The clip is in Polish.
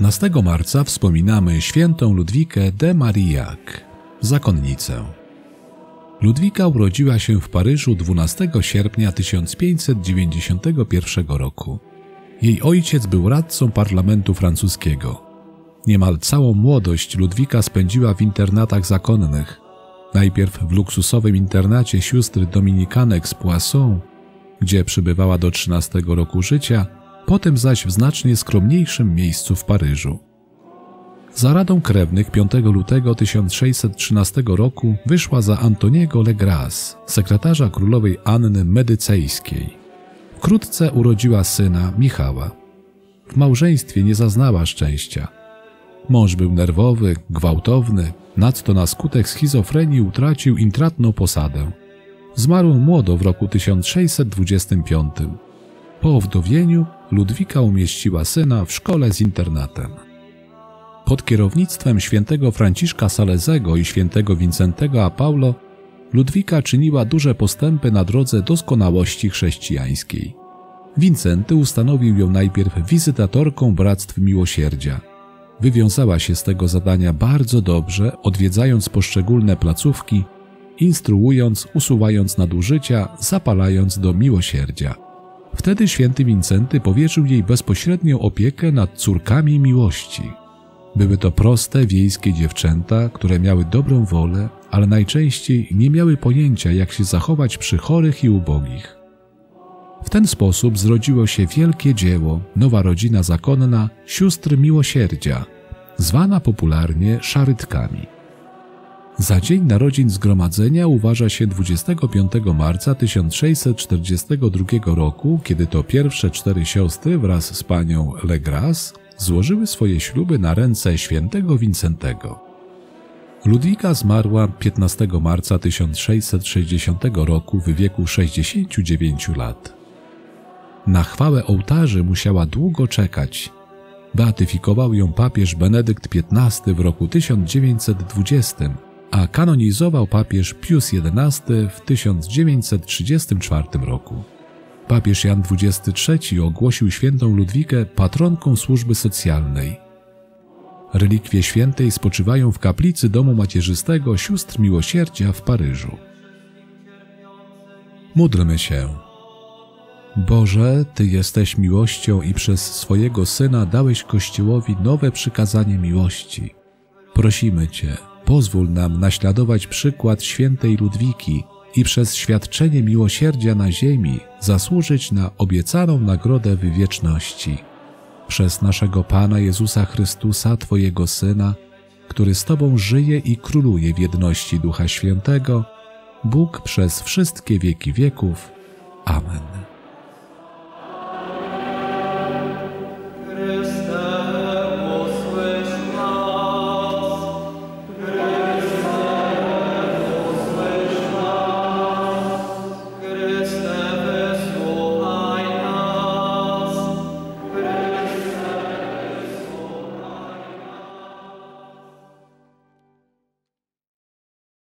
19 marca wspominamy świętą Ludwikę de Marillac, zakonnicę. Ludwika urodziła się w Paryżu 12 sierpnia 1591 roku. Jej ojciec był radcą parlamentu francuskiego. Niemal całą młodość Ludwika spędziła w internatach zakonnych. Najpierw w luksusowym internacie sióstr dominikanek z Poissons, gdzie przybywała do 13 roku życia, potem zaś w znacznie skromniejszym miejscu w Paryżu. Za radą krewnych 5 lutego 1613 roku wyszła za Antoniego Legras, sekretarza królowej Anny Medycejskiej. Wkrótce urodziła syna Michała. W małżeństwie nie zaznała szczęścia. Mąż był nerwowy, gwałtowny, nadto na skutek schizofrenii utracił intratną posadę. Zmarł młodo w roku 1625. Po owdowieniu Ludwika umieściła syna w szkole z internatem. Pod kierownictwem świętego Franciszka Salezego i świętego Wincentego a Paweł Ludwika czyniła duże postępy na drodze doskonałości chrześcijańskiej. Wincenty ustanowił ją najpierw wizytatorką Bractw Miłosierdzia. Wywiązała się z tego zadania bardzo dobrze, odwiedzając poszczególne placówki, instruując, usuwając nadużycia, zapalając do miłosierdzia. Wtedy święty Wincenty powierzył jej bezpośrednią opiekę nad córkami miłości. Były to proste, wiejskie dziewczęta, które miały dobrą wolę, ale najczęściej nie miały pojęcia, jak się zachować przy chorych i ubogich. W ten sposób zrodziło się wielkie dzieło, nowa rodzina zakonna sióstr miłosierdzia, zwana popularnie szarytkami. Za dzień narodzin zgromadzenia uważa się 25 marca 1642 roku, kiedy to pierwsze 4 siostry wraz z panią Legras złożyły swoje śluby na ręce świętego Wincentego. Ludwika zmarła 15 marca 1660 roku w wieku 69 lat. Na chwałę ołtarzy musiała długo czekać. Beatyfikował ją papież Benedykt XV w roku 1920, a kanonizował papież Pius XI w 1934 roku. Papież Jan XXIII ogłosił świętą Ludwikę patronką służby socjalnej. Relikwie świętej spoczywają w kaplicy Domu Macierzystego Sióstr Miłosierdzia w Paryżu. Módlmy się. Boże, Ty jesteś miłością i przez swojego Syna dałeś Kościołowi nowe przykazanie miłości. Prosimy Cię, pozwól nam naśladować przykład świętej Ludwiki i przez świadczenie miłosierdzia na ziemi zasłużyć na obiecaną nagrodę w wieczności. Przez naszego Pana Jezusa Chrystusa, Twojego Syna, który z Tobą żyje i króluje w jedności Ducha Świętego, Bóg przez wszystkie wieki wieków. Amen.